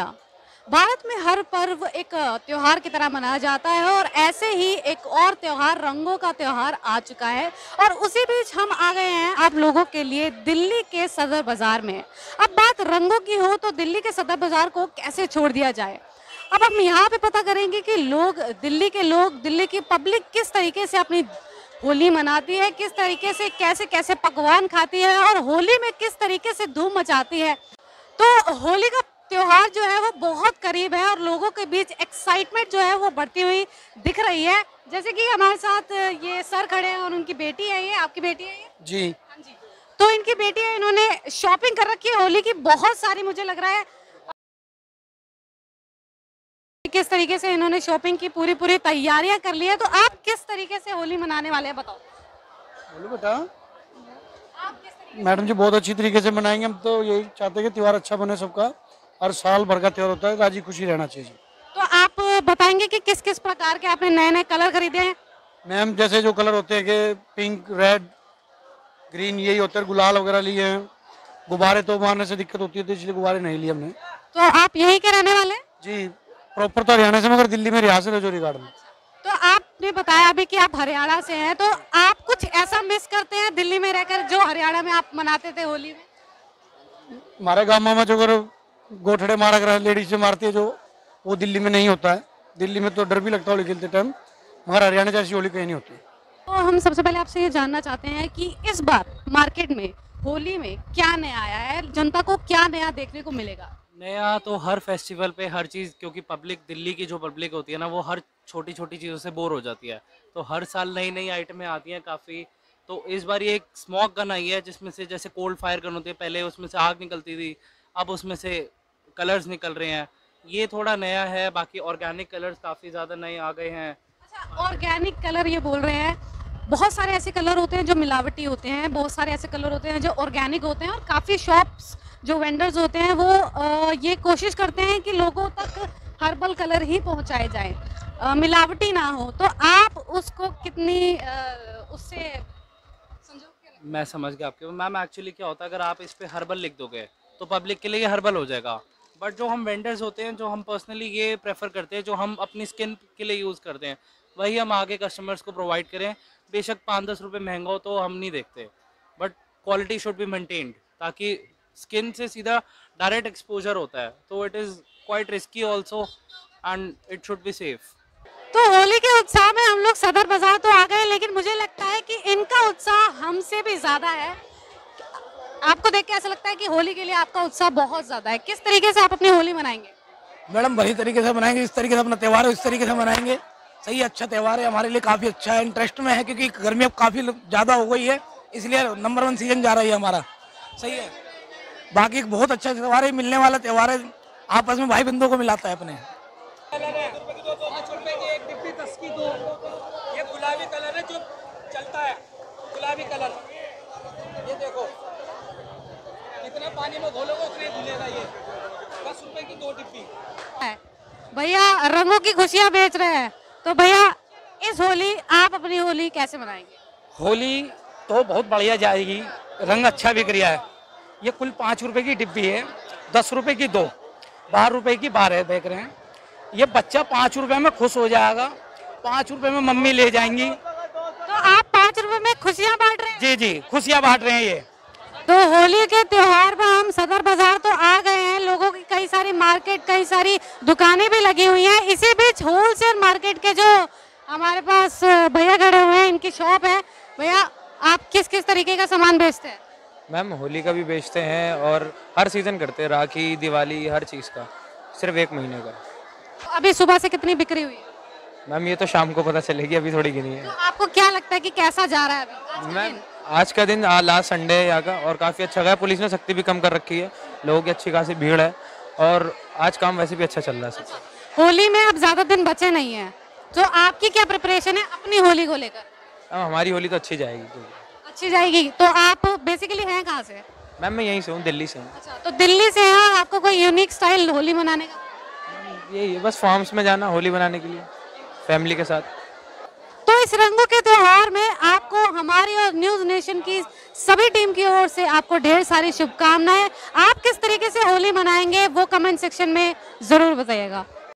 दिया। भारत में हर पर्व एक त्यौहार की तरह मनाया जाता है और ऐसे ही एक और त्यौहार रंगों का त्यौहार आ चुका है और उसी बीच हम आ गए हैं आप लोगों के लिए दिल्ली के सदर बाजार में। अब बात रंगों की हो तो दिल्ली के सदर बाजार को कैसे छोड़ दिया जाए। अब हम यहाँ पे पता करेंगे कि लोग दिल्ली की पब्लिक किस तरीके से अपनी होली मनाती है, किस तरीके से कैसे कैसे पकवान खाती है और होली में किस तरीके से धूम मचाती है। तो होली का त्यौहार जो है वो बहुत करीब है और लोगों के बीच एक्साइटमेंट जो है वो बढ़ती हुई दिख रही है। जैसे कि हमारे साथ ये सर खड़े हैं और उनकी बेटी है। ये आपकी बेटी है? ये जी हाँ जी। तो इनकी बेटी है, इन्होंने शॉपिंग कर रखी है होली की बहुत सारी। मुझे लग रहा है किस तरीके से इन्होंने शॉपिंग की पूरी तैयारियां कर ली है। तो आप किस तरीके से होली मनाने वाले हैं बताओ। बोलो बेटा। मैडम जी बहुत अच्छी तरीके से मनाएंगे। हम तो यही चाहते हैं कि त्यौहार अच्छा बने सबका। हर साल भर का त्यौहार होता है, राजी खुशी रहना चाहिए। तो आप बताएंगे कि किस किस प्रकार के आपने नए नए कलर खरीदे हैं? मैम जैसे जो कलर होते हैं कि पिंक, रेड, ग्रीन, यही होते हैं। गुलाल वगैरह लिए हैं। गुब्बारे तो मारने से दिक्कत होती है तो इसलिए गुब्बारे नहीं लिए हमने। तो आप यहीं के रहने वाले? जी प्रॉपर तो हरियाणा से मगर दिल्ली में रियासत है जो रिगार्ड में। तो आपने बताया अभी कि आप हरियाणा से हैं, तो आप कुछ ऐसा मिस करते हैं दिल्ली में रहकर जो हरियाणा में आप मनाते थे होली में? हमारे गाँव में जो गोठड़े मारा कर लेडीज से मारती है जो, वो दिल्ली में नहीं होता है। दिल्ली में तो डर भी लगता है होली खेलते टाइम, मगर हरियाणा जैसी होली कहीं नहीं होती। तो हम सबसे पहले आपसे ये जानना चाहते हैं कि इस बार मार्केट में होली में क्या नया आया है, जनता को क्या नया देखने को मिलेगा? नया तो हर फेस्टिवल पे हर चीज़, क्योंकि पब्लिक, दिल्ली की जो पब्लिक होती है ना, वो हर छोटी छोटी चीज़ों से बोर हो जाती है। तो हर साल नई नई आइटमें आती हैं काफ़ी। तो इस बार ये एक स्मोक गन आई है जिसमें से, जैसे कोल्ड फायर गन होती है, पहले उसमें से आग निकलती थी, अब उसमें से कलर्स निकल रहे हैं। ये थोड़ा नया है। बाकी ऑर्गेनिक कलर्स काफ़ी ज़्यादा नए आ गए हैं। अच्छा, ऑर्गेनिक कलर ये बोल रहे हैं। बहुत सारे ऐसे कलर होते हैं जो मिलावटी होते हैं, बहुत सारे ऐसे कलर होते हैं जो ऑर्गेनिक होते हैं और काफ़ी शॉप्स जो वेंडर्स होते हैं वो ये कोशिश करते हैं कि लोगों तक हर्बल कलर ही पहुंचाए जाए, मिलावटी ना हो। तो आप उसको कितनी उससे समझो? मैं समझ गया आपके। मैम एक्चुअली क्या होता है, अगर आप इस पर हर्बल लिख दोगे तो पब्लिक के लिए ये हर्बल हो जाएगा। बट जो हम वेंडर्स होते हैं, जो हम पर्सनली ये प्रेफर करते हैं, जो हम अपनी स्किन के लिए यूज़ करते हैं, वही हम आगे कस्टमर्स को प्रोवाइड करें। बेशक 5-10 रुपये महंगा हो तो हम नहीं देखते, but quality should be maintained, ताकि स्किन से सीधा डायरेक्ट एक्सपोजर होता है तो it is quite risky also and it should be safe. तो होली के उत्साह में हम लोग सदर बाजार तो आ गए, लेकिन मुझे लगता है कि इनका उत्साह हमसे भी ज़्यादा है। आपको देख के ऐसा लगता है कि होली के लिए आपका उत्साह बहुत ज्यादा है। किस तरीके से आप अपनी होली मनाएंगे? मैडम वही तरीके से मनाएंगे, इस तरीके से अपना त्यौहार है, इस तरीके से मनाएंगे। सही अच्छा त्यौहार है, हमारे लिए काफी अच्छा है, इंटरेस्ट में है, क्योंकि गर्मी अब काफी ज्यादा हो गई है, इसलिए नंबर 1 सीजन जा रहा है हमारा। सही है। बाकी बहुत अच्छा त्यौहार है, मिलने वाला त्यौहार है, आपस में भाई बंधुओं को मिलाता है अपने। गुलाबी कलर है जो चलता है, गुलाबी कलर, ये देखो इतना पानी में घोलोगे उतने धुलेगा। ये 10 रुपए की 2 टिप्पी। भैया रंगों की खुशियाँ बेच रहे हैं। तो भैया इस होली आप अपनी होली कैसे मनाएंगे? होली तो बहुत बढ़िया जाएगी, रंग अच्छा बिक रहा है। ये कुल 5 रुपए की डिब्बी है, 10 रुपए की 2, 12 रुपए की 12 बेच रहे हैं। ये बच्चा 5 रुपए में खुश हो जाएगा। 5 रुपए में मम्मी ले जाएंगी। तो आप 5 रुपए में खुशियाँ बांट रहे हैं? जी जी खुशियाँ बांट रहे हैं। ये तो होली के त्यौहार पर हम सदर बाजार तो आ गए हैं। लोगों की कई सारी मार्केट, कई सारी दुकानें भी लगी हुई हैं। इसी बीच होलसेल मार्केट के जो हमारे पास भैया खड़े हुए हैं, इनकी शॉप है। भैया आप किस किस तरीके का सामान बेचते हैं? मैम होली का भी बेचते हैं और हर सीजन करते हैं, राखी, दिवाली, हर चीज़ का। सिर्फ 1 महीने का। तो अभी सुबह से कितनी बिक्री हुई है? मैम ये तो शाम को पता चलेगी, अभी थोड़ी गिनी है। तो आपको क्या लगता है कि कैसा जा रहा है अभी मैम? आज का दिन, लास्ट संडे है यहाँ का, और काफ़ी अच्छा गया। पुलिस ने सख्ती भी कम कर रखी है, लोगों की अच्छी खासी भीड़ है और आज काम वैसे भी अच्छा चल रहा है सब। अच्छा। होली में अब ज़्यादा दिन बचे नहीं हैं, तो आपकी क्या प्रिपरेशन है अपनी होली को लेकर? हमारी होली तो अच्छी जाएगी। अच्छी जाएगी। तो आप बेसिकली हैं कहाँ से? मैम मैं यहीं से हूँ, दिल्ली से हूँ। अच्छा, तो दिल्ली से हैं। आपको कोई यूनिक स्टाइल होली मनाने का? यही है, बस फार्म्स में जाना होली मनाने के लिए फैमिली के साथ। इस रंगों के त्यौहार में आपको हमारी और न्यूज़ नेशन की सभी टीम की ओर से आपको ढेर सारी शुभकामनाएं। आप किस तरीके से होली मनाएंगे वो कमेंट सेक्शन में ज़रूर बताइएगा।